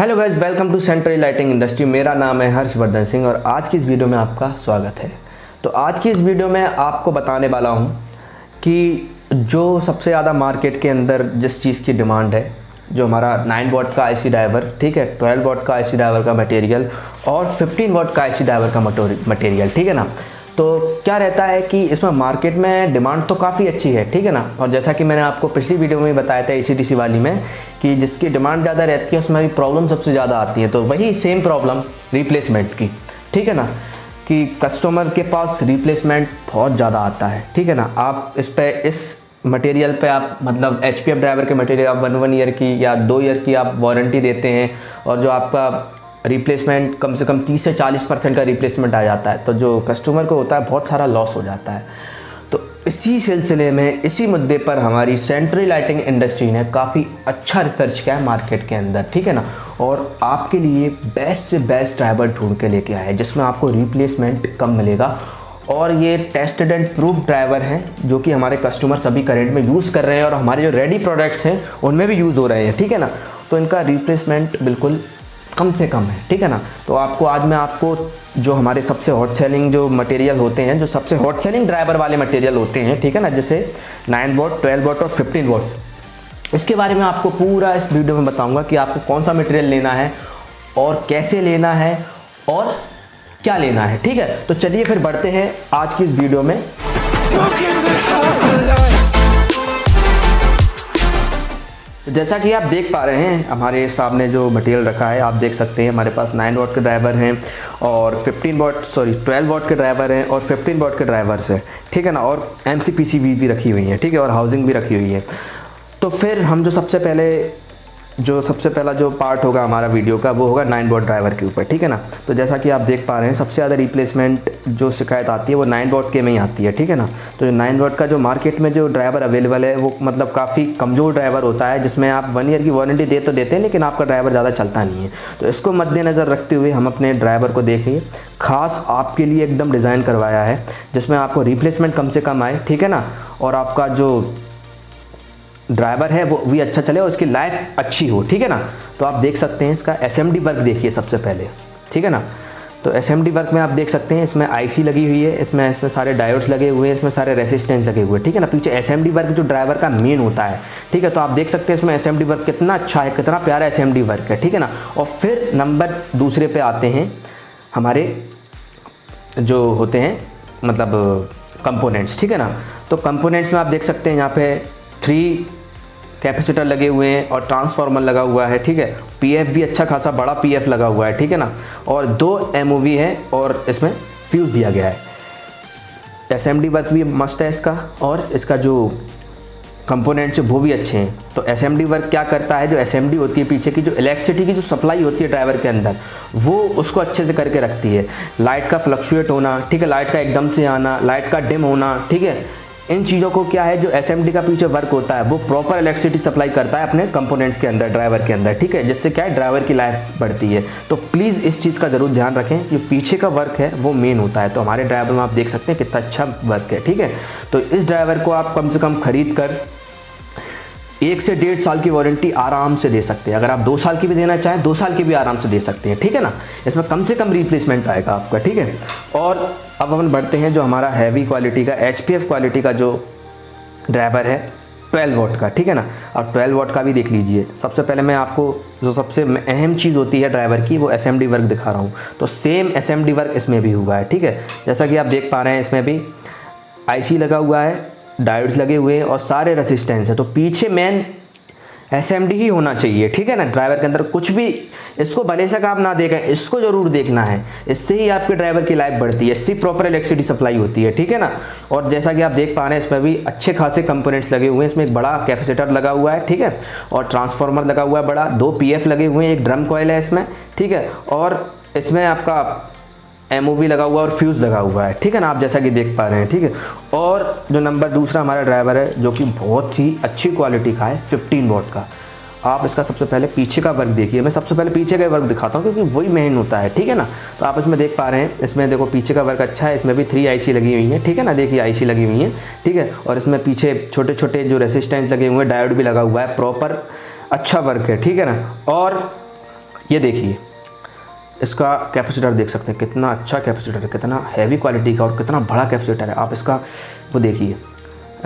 Hello guys, welcome to sanitary lighting industry. मेरा नाम है हर्षवर्धन सिंह और आज की इस वीडियो में आपका स्वागत है। तो आज की इस वीडियो में आपको बताने वाला हूं कि जो सबसे ज़्यादा मार्केट के अंदर जिस चीज़ की डिमांड है, जो हमारा 9 वाट का आईसी ड्राइवर, ठीक है, 12 वाट का आईसी ड्राइवर का मटेरियल और 15 वाट का आईसी ड्राइवर का मटेरियल, ठीक है ना। तो क्या रहता है कि इसमें मार्केट में डिमांड तो काफ़ी अच्छी है, ठीक है ना। और जैसा कि मैंने आपको पिछली वीडियो में बताया था एसीडीसी वाली में, कि जिसकी डिमांड ज़्यादा रहती है उसमें भी प्रॉब्लम सबसे ज़्यादा आती है। तो वही सेम प्रॉब्लम रिप्लेसमेंट की, ठीक है ना, कि कस्टमर के पास रिप्लेसमेंट बहुत ज़्यादा आता है, ठीक है ना। आप इस मटेरियल पे आप मतलब HPF ड्राइवर के मटेरियल आप 1 ईयर की या 2 ईयर की आप वारंटी देते हैं, और जो आपका रिप्लेसमेंट कम से कम 30 से 40% का रिप्लेसमेंट आ जाता है, तो जो कस्टमर को होता है बहुत सारा लॉस हो जाता है। तो इसी सिलसिले में, इसी मुद्दे पर हमारी सेंट्री लाइटिंग इंडस्ट्री ने काफ़ी अच्छा रिसर्च किया है मार्केट के अंदर, ठीक है ना, और आपके लिए बेस्ट से बेस्ट ड्राइवर ढूंढ के लेके आए हैं, जिसमें आपको रिप्लेसमेंट कम मिलेगा। और ये टेस्टेड एंड प्रूफ ड्राइवर हैं जो कि हमारे कस्टमर सभी करेंट में यूज़ कर रहे हैं, और हमारे जो रेडी प्रोडक्ट्स हैं उनमें भी यूज़ हो रहे हैं, ठीक है ना। तो इनका रिप्लेसमेंट बिल्कुल कम से कम है, ठीक है ना। तो आपको आज मैं आपको जो हमारे सबसे हॉट सेलिंग जो मटेरियल होते हैं, जो सबसे हॉट सेलिंग ड्राइवर वाले मटेरियल होते हैं, ठीक है ना, जैसे 9 वाट, 12 वाट और 15 वाट, इसके बारे में आपको पूरा इस वीडियो में बताऊँगा कि आपको कौन सा मटेरियल लेना है और कैसे लेना है और क्या लेना है, ठीक है। तो चलिए फिर बढ़ते हैं आज की इस वीडियो में। तो जैसा कि आप देख पा रहे हैं, हमारे सामने जो मटेरियल रखा है, आप देख सकते हैं हमारे पास 9 वाट के ड्राइवर हैं और 12 वाट के ड्राइवर हैं और 15 वाट के ड्राइवर्स हैं, ठीक है ना, और MCPC भी रखी हुई है, ठीक है, और हाउसिंग भी रखी हुई है। तो फिर हम जो सबसे पहला जो पार्ट होगा हमारा वीडियो का, वो होगा 9 वाट ड्राइवर के ऊपर, ठीक है ना। तो जैसा कि आप देख पा रहे हैं, सबसे ज़्यादा रिप्लेसमेंट जो शिकायत आती है वो 9 वाट के में ही आती है, ठीक है ना। तो जो 9 वाट का जो मार्केट में जो ड्राइवर अवेलेबल है, वो मतलब काफ़ी कमज़ोर ड्राइवर होता है, जिसमें आप 1 ईयर की वारंटी दे तो देते हैं, लेकिन आपका ड्राइवर ज़्यादा चलता नहीं है। तो इसको मद्देनज़र रखते हुए हम अपने ड्राइवर को देखें, खास आपके लिए एकदम डिज़ाइन करवाया है, जिसमें आपको रिप्लेसमेंट कम से कम आए, ठीक है ना, और आपका जो ड्राइवर है वो भी अच्छा चले और उसकी लाइफ अच्छी हो, ठीक है ना। तो आप देख सकते हैं इसका SMD वर्क देखिए सबसे पहले, ठीक है ना। तो SMD वर्क में आप देख सकते हैं, इसमें IC लगी हुई है, इसमें सारे डायोड्स लगे हुए हैं, इसमें सारे रेसिस्टेंस लगे हुए हैं, ठीक है ना। पीछे SMD वर्क जो ड्राइवर का मेन होता है, ठीक है। तो आप देख सकते हैं इसमें SMD वर्क कितना अच्छा है, कितना प्यारा SMD वर्क है, ठीक है ना। और फिर नंबर दूसरे पर आते हैं हमारे जो होते हैं मतलब कंपोनेंट्स, ठीक है ना। तो कंपोनेंट्स में आप देख सकते हैं यहाँ पे 3 कैपेसिटर लगे हुए हैं और ट्रांसफार्मर लगा हुआ है, ठीक है। PF भी अच्छा खासा बड़ा PF लगा हुआ है, ठीक है ना, और 2 MOV है, और इसमें फ्यूज़ दिया गया है। SMD वर्क भी मस्त है इसका, और इसका जो कंपोनेंट्स वो भी अच्छे हैं। तो SMD वर्क क्या करता है, जो SMD होती है पीछे की, जो इलेक्ट्रिसिटी की जो सप्लाई होती है ड्राइवर के अंदर, वो उसको अच्छे से करके रखती है। लाइट का फ्लक्चुएट होना, ठीक है, लाइट का एकदम से आना, लाइट का डिम होना, ठीक है, इन चीज़ों को क्या है, जो SMD का पीछे वर्क होता है वो प्रॉपर इलेक्ट्रिसिटी सप्लाई करता है अपने कंपोनेंट्स के अंदर, ड्राइवर के अंदर, ठीक है, जिससे क्या है, ड्राइवर की लाइफ बढ़ती है। तो प्लीज़ इस चीज़ का ज़रूर ध्यान रखें, जो पीछे का वर्क है वो मेन होता है। तो हमारे ड्राइवर में आप देख सकते हैं कितना अच्छा वर्क है, ठीक है। तो इस ड्राइवर को आप कम से कम खरीद कर 1 से 1.5 साल की वारंटी आराम से दे सकते हैं। अगर आप 2 साल की भी देना चाहें, 2 साल की भी आराम से दे सकते हैं, ठीक है ना। इसमें कम से कम रिप्लेसमेंट आएगा आपका, ठीक है। और अब हम बढ़ते हैं जो हमारा हैवी क्वालिटी का HPF क्वालिटी का जो ड्राइवर है 12 वाट का, ठीक है ना। और 12 वाट का भी देख लीजिए। सबसे पहले मैं आपको जो सबसे अहम चीज़ होती है ड्राइवर की, वो SMD वर्क दिखा रहा हूँ। तो सेम SMD वर्क इसमें भी हुआ है, ठीक है। जैसा कि आप देख पा रहे हैं, इसमें भी IC लगा हुआ है, डायोड्स लगे हुए हैं और सारे रेसिस्टेंस है। तो पीछे मेन SMD ही होना चाहिए, ठीक है ना, ड्राइवर के अंदर। कुछ भी इसको भले से काम ना देखें, इसको ज़रूर देखना है, इससे ही आपके ड्राइवर की लाइफ बढ़ती है, इससे प्रॉपर इलेक्ट्रिसिटी सप्लाई होती है, ठीक है ना। और जैसा कि आप देख पा रहे हैं, इसमें भी अच्छे खासे कंपोनेंट्स लगे हुए हैं। इसमें एक बड़ा कैपेसिटर लगा हुआ है, ठीक है, और ट्रांसफार्मर लगा हुआ है बड़ा, 2 PF लगे हुए हैं, एक ड्रम कॉयल है इसमें, ठीक है, और इसमें आपका MOV लगा हुआ और फ्यूज़ लगा हुआ है, ठीक है ना, आप जैसा कि देख पा रहे हैं, ठीक है। और जो नंबर दूसरा हमारा ड्राइवर है, जो कि बहुत ही अच्छी क्वालिटी का है, 15 वाट का। आप इसका सबसे पहले पीछे का वर्क देखिए। मैं सबसे पहले पीछे का वर्क दिखाता हूँ क्योंकि वही मेन होता है, ठीक है ना। तो आप इसमें देख पा रहे हैं, इसमें देखो पीछे का वर्क अच्छा है। इसमें भी 3 IC लगी हुई है, ठीक है ना, देखिए IC लगी हुई है, ठीक है, और इसमें पीछे छोटे छोटे जो रेसिस्टेंस लगे हुए हैं, डायोड भी लगा हुआ है, प्रॉपर अच्छा वर्क है, ठीक है ना। और ये देखिए इसका कैपेसिटर देख सकते हैं, कितना अच्छा कैपेसिटर है, कितना हैवी क्वालिटी का और कितना बड़ा कैपेसिटर है। आप इसका वो देखिए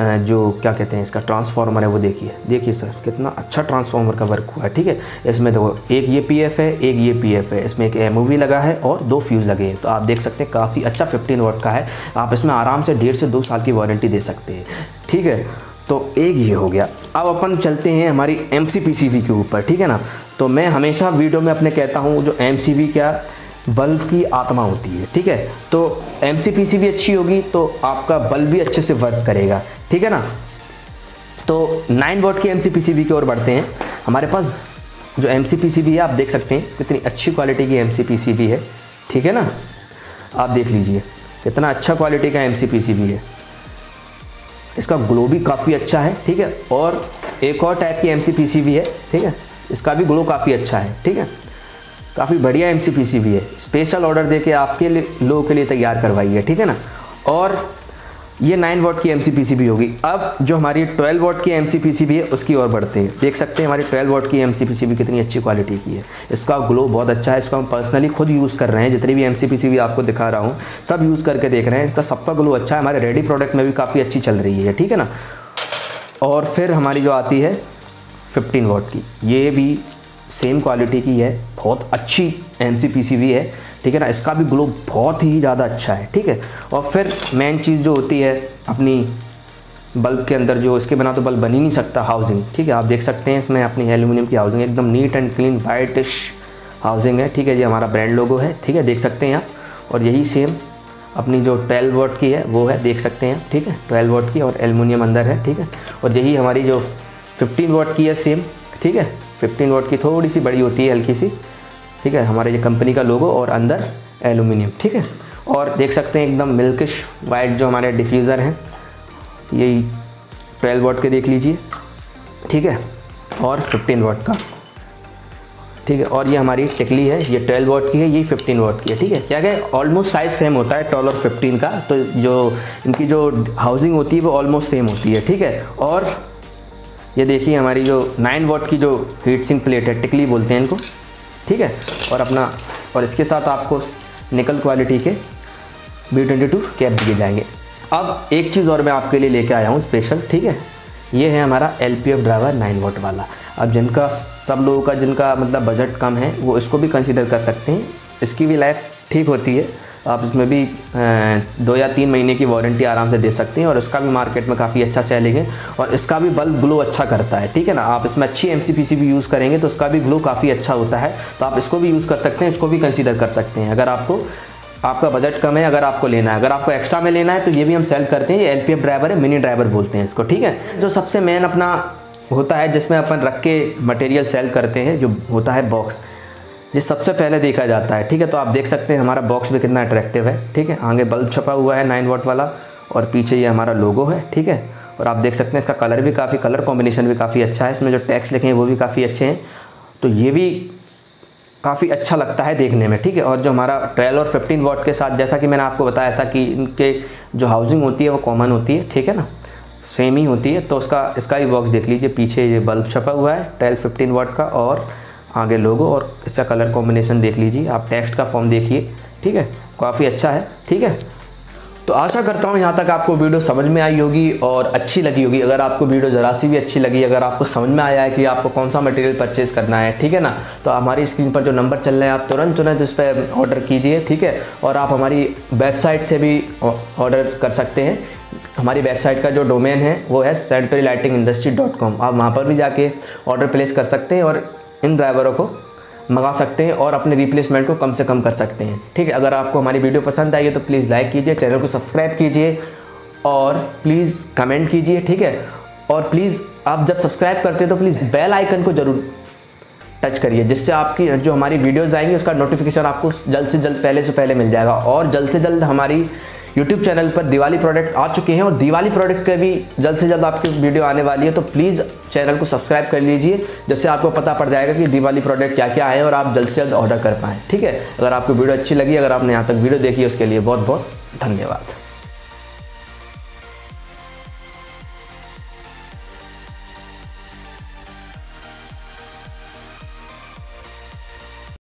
जो क्या कहते हैं इसका ट्रांसफार्मर है वो देखिए, देखिए सर कितना अच्छा ट्रांसफार्मर का वर्क हुआ है। ठीक है, इसमें देखो एक ये पीएफ है, एक ये पीएफ है, इसमें एक एमओवी लगा है और 2 फ्यूज़ लगे हैं। तो आप देख सकते हैं काफ़ी अच्छा 15 वाट का है। आप इसमें आराम से 1.5 से 2 साल की वारंटी दे सकते हैं। ठीक है, तो एक ये हो गया। अब अपन चलते हैं हमारी MCPCV के ऊपर। ठीक है ना, तो मैं हमेशा वीडियो में अपने कहता हूँ जो MCV क्या बल्ब की आत्मा होती है। ठीक है, तो MCPCV अच्छी होगी तो आपका बल्ब भी अच्छे से वर्क करेगा। ठीक है ना, तो 9 वाट के MCPCV की ओर बढ़ते हैं। हमारे पास जो MCPCV है आप देख सकते हैं कितनी अच्छी क्वालिटी की MCPCV है। ठीक है ना, आप देख लीजिए कितना अच्छा क्वालिटी का MCPCV है। इसका ग्लो भी काफ़ी अच्छा है। ठीक है, और एक और टाइप की MCPCV है। ठीक है, इसका भी ग्लो काफ़ी अच्छा है। ठीक है, काफ़ी बढ़िया MCPCV है। स्पेशल ऑर्डर देके आपके लोगों के लिए तैयार करवाई है। ठीक है ना, और ये 9 वाट की MCPCV होगी। अब जो हमारी 12 वाट की MCPCV है उसकी ओर बढ़ते हैं। देख सकते हैं हमारी 12 वाट की MCPCV कितनी अच्छी क्वालिटी की है। इसका ग्लो बहुत अच्छा है, इसको हम पर्सनली खुद यूज़ कर रहे हैं। जितनी भी MCPCV आपको दिखा रहा हूँ सब यूज़ करके देख रहे हैं, इसका सबका ग्लो अच्छा है। हमारे रेडी प्रोडक्ट में भी काफ़ी अच्छी चल रही है। ठीक है ना, और फिर हमारी जो आती है 15 वाट की, ये भी सेम क्वालिटी की है, बहुत अच्छी MCPCV है। ठीक है ना, इसका भी ग्लो बहुत ही ज़्यादा अच्छा है। ठीक है, और फिर मेन चीज़ जो होती है अपनी बल्ब के अंदर, जो इसके बिना तो बल्ब बन ही नहीं सकता, हाउसिंग। ठीक है, आप देख सकते हैं इसमें अपनी एल्यूमिनियम की हाउसिंग, एकदम neat and clean whitish housing है। ठीक है, ये हमारा ब्रांड लोगो है। ठीक है, देख सकते हैं आप। और यही सेम अपनी जो 12 वाट की है वो है, देख सकते हैं आप। ठीक है, 12 वाट की और एल्यूमिनियम अंदर है। ठीक है, और यही हमारी जो 15 वाट की है सेम। ठीक है, 15 वाट की थोड़ी सी बड़ी होती है, हल्की सी। ठीक है, हमारे ये कंपनी का लोगो और अंदर एल्यूमिनियम। ठीक है, और देख सकते हैं एकदम मिल्किश वाइट जो हमारे डिफ्यूज़र हैं, यही 12 वाट के देख लीजिए। ठीक है, और 15 वाट का। ठीक है, और ये हमारी टिकली है, ये 12 वाट की है, ये 15 वाट की है। ठीक है, क्या है ऑलमोस्ट साइज़ सेम होता है 12 और 15 का, तो जो इनकी जो हाउसिंग होती है वो ऑलमोस्ट सेम होती है। ठीक है, और ये देखिए हमारी जो 9 वाट की जो हीट सिंक प्लेट है, टिकली बोलते हैं इनको। ठीक है, और अपना और इसके साथ आपको निकल क्वालिटी के B22 कैप दिए जाएंगे। अब एक चीज़ और मैं आपके लिए लेके आया हूँ स्पेशल। ठीक है, ये है हमारा LPF ड्राइवर 9 वाट वाला। अब जिनका सब लोगों का जिनका मतलब बजट कम है वो इसको भी कंसीडर कर सकते हैं। इसकी भी लाइफ ठीक होती है, आप इसमें भी 2 या 3 महीने की वारंटी आराम से दे सकते हैं। और इसका भी मार्केट में काफ़ी अच्छा सेलिंग है, और इसका भी बल्ब ग्लो अच्छा करता है। ठीक है ना, आप इसमें अच्छी MCPCV यूज़ करेंगे तो उसका भी ग्लो काफ़ी अच्छा होता है। तो आप इसको भी यूज़ कर सकते हैं, इसको भी कंसीडर कर सकते हैं। अगर आपको आपका बजट कम है, अगर आपको लेना है, अगर आपको एक्स्ट्रा में लेना है तो ये भी हम सेल करते हैं। ये LPF ड्राइवर है, मिनी ड्राइवर बोलते हैं इसको। ठीक है, जो सबसे मेन अपना होता है जिसमें अपन रख के मटेरियल सेल करते हैं जो होता है बॉक्स, जिस सबसे पहले देखा जाता है। ठीक है, तो आप देख सकते हैं हमारा बॉक्स भी कितना अट्रैक्टिव है। ठीक है, आगे बल्ब छपा हुआ है 9 वाट वाला, और पीछे ये हमारा लोगो है। ठीक है, और आप देख सकते हैं इसका कलर भी काफ़ी, कलर कॉम्बिनेशन भी काफ़ी अच्छा है। इसमें जो टैक्स लिखे हैं वो भी काफ़ी अच्छे हैं, तो ये भी काफ़ी अच्छा लगता है देखने में। ठीक है, और जो हमारा 12 और 15 वाट के साथ, जैसा कि मैंने आपको बताया था कि इनके जो हाउसिंग होती है वो कॉमन होती है। ठीक है ना, सेम ही होती है। तो उसका इसका भी बॉक्स देख लीजिए, पीछे ये बल्ब छपा हुआ है 12-15 वाट का, और आगे लोगो, और इसका कलर कॉम्बिनेशन देख लीजिए आप, टेक्स्ट का फॉर्म देखिए। ठीक है, काफ़ी अच्छा है। ठीक है, तो आशा करता हूँ यहाँ तक आपको वीडियो समझ में आई होगी और अच्छी लगी होगी। अगर आपको वीडियो ज़रा सी भी अच्छी लगी, अगर आपको समझ में आया है कि आपको कौन सा मटेरियल परचेस करना है, ठीक है ना, तो हमारी स्क्रीन पर जो नंबर चल रहे हैं आप तुरंत तुरंत उस पर ऑर्डर कीजिए। ठीक है, और आप हमारी वेबसाइट से भी ऑर्डर कर सकते हैं। हमारी वेबसाइट का जो डोमेन है वो है centaurylightingindustry.com। आप वहाँ पर भी जाके ऑर्डर प्लेस कर सकते हैं और इन ड्राइवरों को मंगा सकते हैं और अपने रिप्लेसमेंट को कम से कम कर सकते हैं। ठीक है, अगर आपको हमारी वीडियो पसंद आई है तो प्लीज़ लाइक कीजिए, चैनल को सब्सक्राइब कीजिए और प्लीज़ कमेंट कीजिए। ठीक है, और प्लीज़ आप जब सब्सक्राइब करते हैं तो प्लीज़ बेल आइकन को ज़रूर टच करिए, जिससे आपकी जो हमारी वीडियोज़ आएंगी उसका नोटिफिकेशन आपको जल्द से जल्द, पहले से पहले मिल जाएगा। और जल्द से जल्द हमारी यूट्यूब चैनल पर दिवाली प्रोडक्ट आ चुके हैं और दिवाली प्रोडक्ट के भी जल्द से जल्द आपकी वीडियो आने वाली है, तो प्लीज़ चैनल को सब्सक्राइब कर लीजिए, जिससे आपको पता पड़ जाएगा कि दिवाली प्रोडक्ट क्या क्या आए और आप जल्द से जल्द ऑर्डर कर पाएँ। ठीक है, अगर आपको वीडियो अच्छी लगी, अगर आपने यहाँ तक वीडियो देखी है उसके लिए बहुत बहुत धन्यवाद।